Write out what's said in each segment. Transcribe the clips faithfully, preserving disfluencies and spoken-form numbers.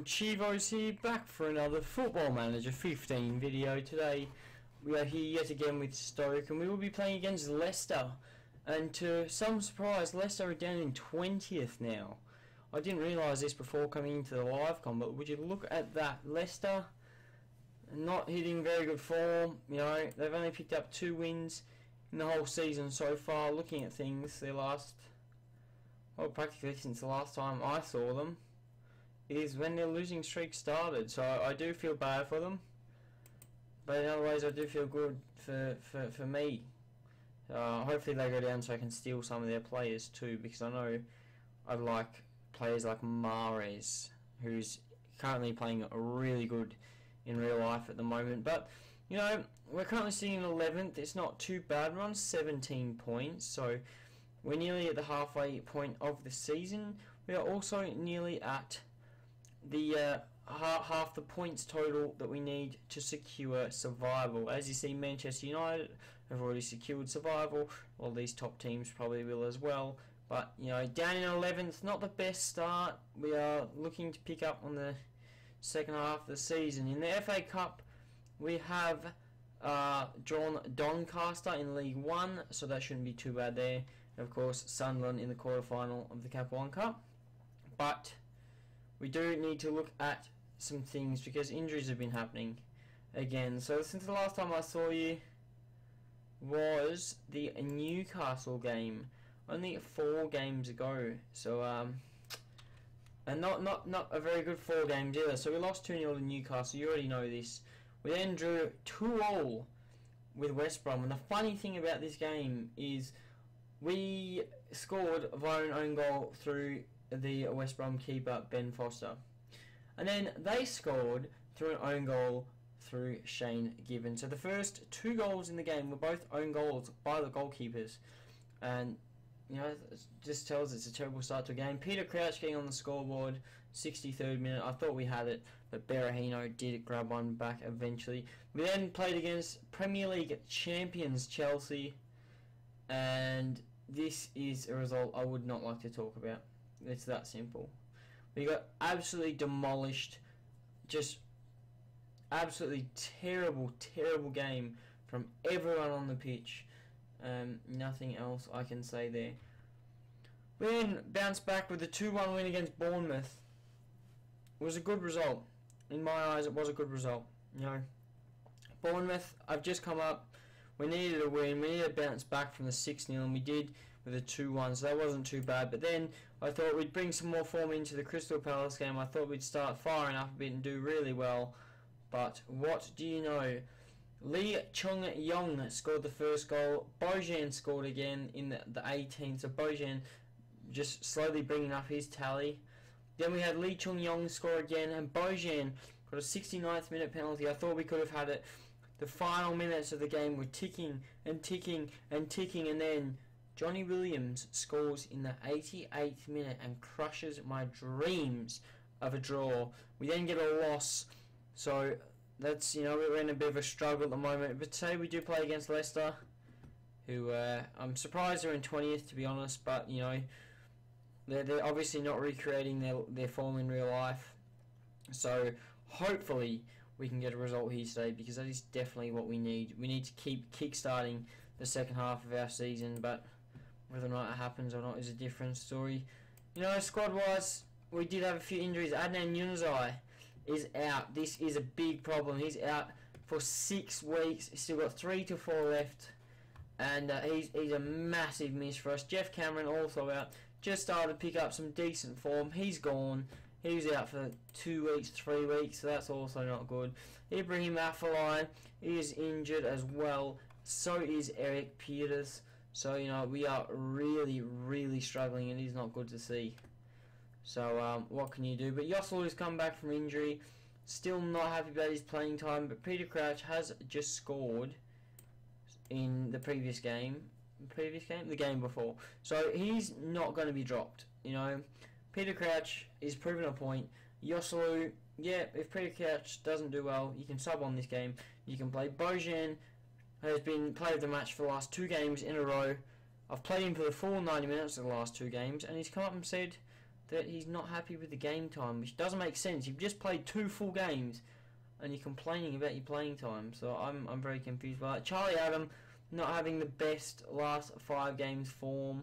everyone, Chivo's here, back for another Football Manager fifteen video. Today we are here yet again with Stoke, and we will be playing against Leicester. And to some surprise, Leicester are down in twentieth now. I didn't realise this before coming into the live com, but would you look at that, Leicester not hitting very good form. You know, they've only picked up two wins in the whole season so far. Looking at things, their last, well, practically since the last time I saw them, is when their losing streak started, so I do feel bad for them, but in other ways I do feel good for for, for me. Uh, hopefully they go down so I can steal some of their players too, because I know I like players like Mahrez, who's currently playing really good in real life at the moment. But you know, we're currently sitting in eleventh, it's not too bad, we're on seventeen points, so we're nearly at the halfway point of the season. We are also nearly at the uh, half, half the points total that we need to secure survival. As you see, Manchester United have already secured survival. Well, these top teams probably will as well. But you know, down in eleventh, not the best start. We are looking to pick up on the second half of the season. In the F A Cup, we have uh, drawn Doncaster in League One, so that shouldn't be too bad there. And of course, Sunderland in the quarterfinal of the Cap One Cup. But we do need to look at some things, because injuries have been happening again. So since the last time I saw you was the Newcastle game, only four games ago. So um, and not not not a very good four games either. So we lost two nil to Newcastle. You already know this. We then drew two all with West Brom. And the funny thing about this game is we scored via an own goal through the West Brom keeper Ben Foster, and then they scored through an own goal through Shane Given. So the first two goals in the game were both own goals by the goalkeepers, and you know, it just tells it's a terrible start to a game. Peter Crouch getting on the scoreboard, sixty-third minute. I thought we had it, but Berahino did grab one back eventually. We then played against Premier League champions Chelsea, and this is a result I would not like to talk about. It's that simple. We got absolutely demolished. Just absolutely terrible, terrible game from everyone on the pitch. Um, nothing else I can say there. We then bounced back with a two one win against Bournemouth. It was a good result. In my eyes, it was a good result. You know, Bournemouth, I've just come up. We needed a win. We needed to bounce back from the six nil, and we did with a two one, so that wasn't too bad. But then I thought we'd bring some more form into the Crystal Palace game. I thought we'd start firing up a bit and do really well, but what do you know? Lee Chung-yong scored the first goal. Bojan scored again in the, the eighteenth, so Bojan just slowly bringing up his tally. Then we had Lee Chung-yong score again, and Bojan got a sixty-ninth minute penalty. I thought we could have had it. The final minutes of the game were ticking and ticking and ticking, and then Johnny Williams scores in the eighty-eighth minute and crushes my dreams of a draw. We then get a loss, so that's, you know, we're in a bit of a struggle at the moment. But today we do play against Leicester, who uh, I'm surprised they're in twentieth, to be honest. But you know, they're, they're obviously not recreating their their form in real life. So hopefully we can get a result here today, because that is definitely what we need. We need to keep kick-starting the second half of our season, but whether or not it happens or not is a different story. You know, squad-wise, we did have a few injuries. Adnan Yunusai is out. This is a big problem. He's out for six weeks. He's still got three to four left, and uh, he's, he's a massive miss for us. Jeff Cameron also out. Just started to pick up some decent form. He's gone. He was out for two weeks, three weeks, so that's also not good. Ibrahim Afellay is injured as well. So is Eric Peters. So, you know, we are really, really struggling, and it is not good to see. So, um, what can you do? But Yosselu has come back from injury. Still not happy about his playing time, but Peter Crouch has just scored in the previous game. Previous game? The game before. So, he's not going to be dropped, you know. Peter Crouch is proving a point. Yosselu, yeah, if Peter Crouch doesn't do well, you can sub on this game. You can play Bojan, who has been played the match for the last two games in a row. I've played him for the full ninety minutes of the last two games, and he's come up and said that he's not happy with the game time, which doesn't make sense. You've just played two full games and you're complaining about your playing time, so I'm, I'm very confused by that. Charlie Adam not having the best last five games form,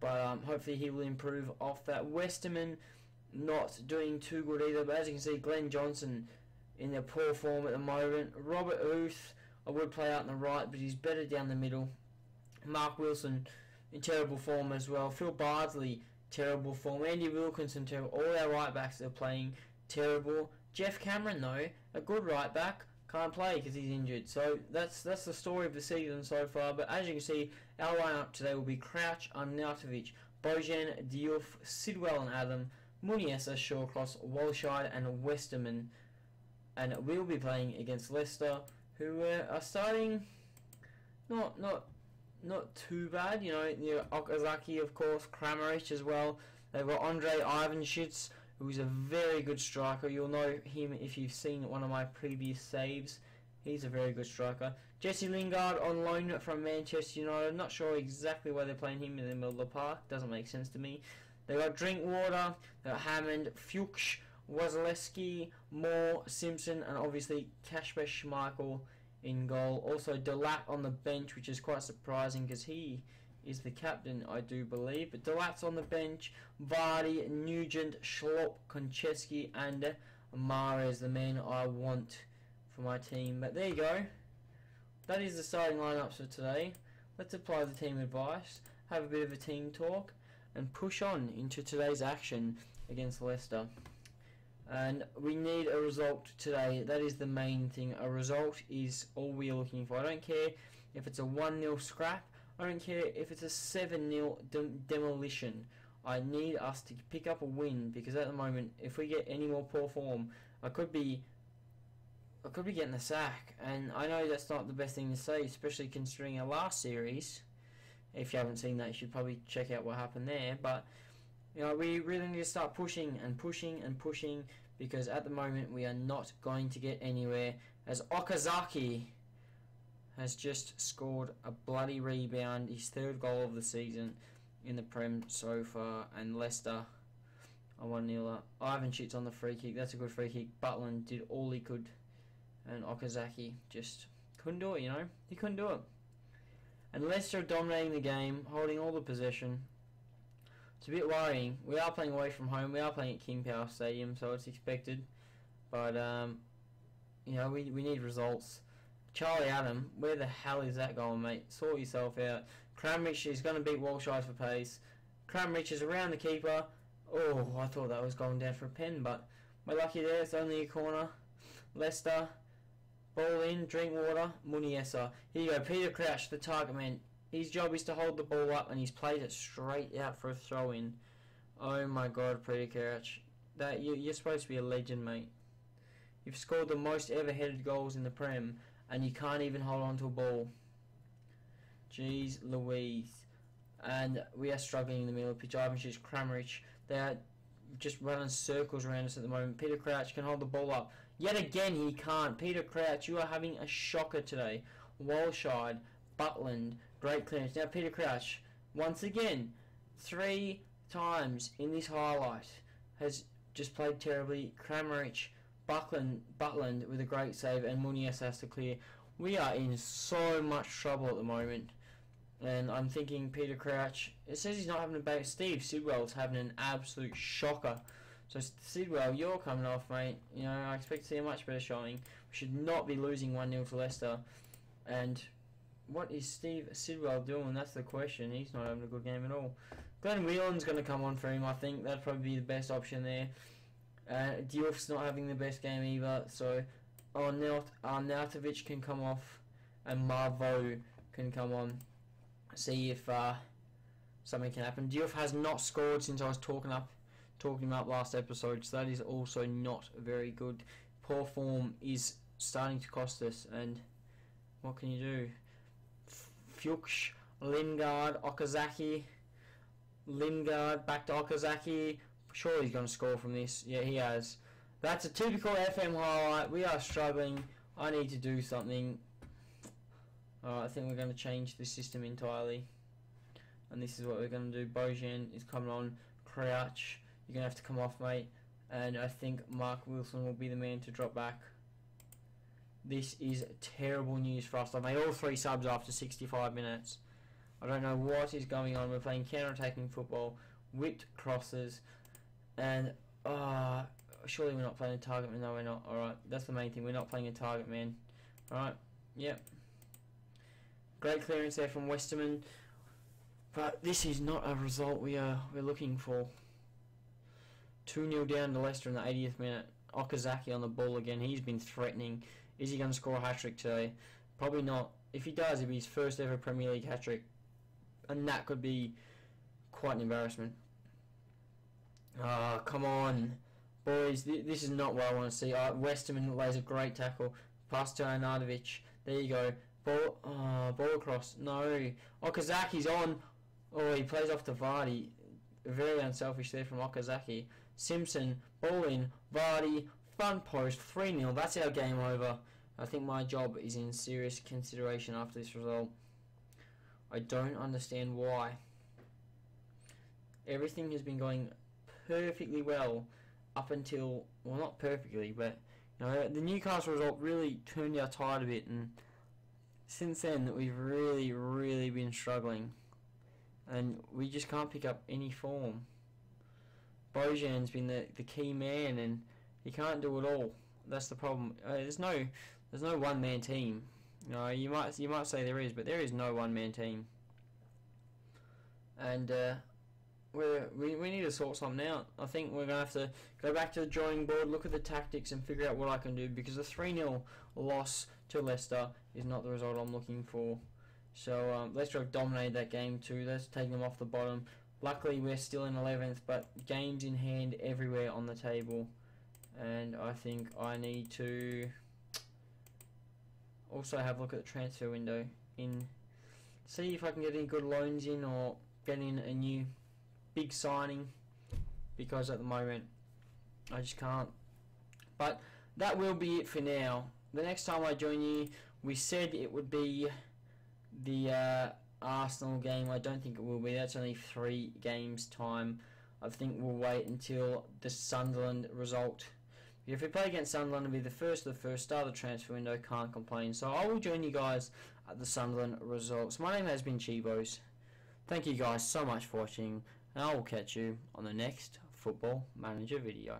but um, hopefully he will improve off that. Westerman not doing too good either, but as you can see, Glenn Johnson in their poor form at the moment. Robert Huth, I would play out on the right, but he's better down the middle. Mark Wilson in terrible form as well. Phil Bardsley, terrible form. Andy Wilkinson, terrible. All our right backs are playing terrible. Jeff Cameron, though, a good right back, can't play because he's injured. So that's that's the story of the season so far. But as you can see, our lineup today will be Crouch, Arnautovic, Bojan, Diouf, Sidwell and Adam, Muniesa, Shawcross, Walshide and Westerman. And we'll be playing against Leicester, who uh, are starting not not not too bad. You know, you know Okazaki, of course, Kramarić as well. They've got Andre Ivanschitz, who's a very good striker. You'll know him if you've seen one of my previous saves. He's a very good striker. Jesse Lingard on loan from Manchester United. I'm not sure exactly why they're playing him in the middle of the park. Doesn't make sense to me. They've got Drinkwater, they've got Hammond, Fuchs, Wazaleski, Moore, Simpson, and obviously Kasper Schmeichel in goal. Also Delap on the bench, which is quite surprising because he is the captain, I do believe. But Delap's on the bench. Vardy, Nugent, Schlopp, Konchesky, and Mahrez, the man I want for my team. But there you go. That is the starting lineups for today. Let's apply the team advice, have a bit of a team talk, and push on into today's action against Leicester. And we need a result today. That is the main thing. A result is all we're looking for. I don't care if it's a one nil scrap. I don't care if it's a seven nil dem demolition. I need us to pick up a win, because at the moment, if we get any more poor form, I could be I could be getting the sack. And I know that's not the best thing to say, especially considering our last series. If you haven't seen that, you should probably check out what happened there. But you know, we really need to start pushing and pushing and pushing, because at the moment we are not going to get anywhere, as Okazaki has just scored a bloody rebound, his third goal of the season in the Prem so far, and Leicester are one nil up. Ivanschitz on the free kick, that's a good free kick. Butland did all he could, and Okazaki just couldn't do it, you know, he couldn't do it. And Leicester are dominating the game, holding all the possession. It's a bit worrying. We are playing away from home. We are playing at King Power Stadium, so it's expected. But, um, you know, we, we need results. Charlie Adam, where the hell is that going, mate? Sort yourself out. Kramarić is going to beat Walshide for pace. Kramarić is around the keeper. Oh, I thought that was going down for a pen, but we're lucky there. It's only a corner. Leicester, ball in, Drinkwater, Muniesa. Here you go, Peter Crouch, the target man. His job is to hold the ball up, and he's played it straight out for a throw-in. Oh my God, Peter Crouch. That, you, you're supposed to be a legend, mate. You've scored the most ever-headed goals in the Prem, and you can't even hold on to a ball. Jeez Louise. And we are struggling in the middle of the pitch. Ivanschitz, Kramarić, they are just running circles around us at the moment. Peter Crouch can hold the ball up. Yet again, he can't. Peter Crouch, you are having a shocker today. Walshide, Butland, great clearance. Now Peter Crouch, once again, three times in this highlight, has just played terribly. Kramarić, Butland, Butland with a great save, and Muniesa has to clear. We are in so much trouble at the moment. And I'm thinking Peter Crouch, it says he's not having a bad. Steve Sidwell's having an absolute shocker. So Sidwell, you're coming off, mate. You know, I expect to see a much better showing. We should not be losing one nil to Leicester. And what is Steve Sidwell doing? That's the question. He's not having a good game at all. Glenn Whelan's going to come on for him, I think. That'd probably be the best option there. Uh, Diouf's not having the best game either. So Arnautovic can come off, and Marvo can come on. See if uh, something can happen. Diouf has not scored since I was talking up, talking him up last episode. So that is also not very good. Poor form is starting to cost us. And what can you do? Fuchs, Lingard, Okazaki, Lingard, back to Okazaki. Surely he's going to score from this. Yeah, he has. That's a typical F M highlight. We are struggling. I need to do something. Alright, I think we're going to change the system entirely. And this is what we're going to do. Bojan is coming on. Crouch, you're going to have to come off, mate. And I think Mark Wilson will be the man to drop back. This is terrible news for us. I've made all three subs after sixty-five minutes. I don't know what is going on. We're playing counter-attacking football, whipped crosses, and ah, uh, surely we're not playing a target man. No, we're not. All right, that's the main thing. We're not playing a target man. All right, yep. Great clearance there from Westerman, but this is not a result we are we're looking for. two nil down to Leicester in the eightieth minute. Okazaki on the ball again. He's been threatening. Is he going to score a hat-trick today? Probably not. If he does, it'll be his first ever Premier League hat-trick, and that could be quite an embarrassment. Ah, oh, come on, boys. Th this is not what I want to see. Uh, Westerman lays a great tackle. Pass to Arnautovic. There you go. Ball, oh, ball cross. No. Okazaki's on. Oh, he plays off to Vardy. Very unselfish there from Okazaki. Simpson, ball in, Vardy, front post, three nil. That's our game over. I think my job is in serious consideration after this result. I don't understand why. Everything has been going perfectly well up until, well, not perfectly, but you know, the Newcastle result really turned our tide a bit, and since then we've really, really been struggling. And we just can't pick up any form. Bojan's been the, the key man, and he can't do it all. That's the problem. Uh, there's no there's no one man team. No, you might you might say there is, but there is no one man team. And uh, we're, we we need to sort something out. I think we're gonna have to go back to the drawing board, look at the tactics, and figure out what I can do, because a three nil loss to Leicester is not the result I'm looking for. So um, Leicester have dominated that game too. That's taken them off the bottom. Luckily we're still in eleventh, but games in hand everywhere on the table. And I think I need to also have a look at the transfer window, in see if I can get any good loans in or get in a new big signing, because at the moment I just can't. But that will be it for now. The next time I join you, we said it would be the uh, Arsenal game. I don't think it will be. That's only three games time. I think we'll wait until the Sunderland result. If we play against Sunderland, it'll be the first of the first, start of the transfer window. Can't complain. So I will join you guys at the Sunderland results. My name has been Chibos. Thank you guys so much for watching, and I will catch you on the next Football Manager video.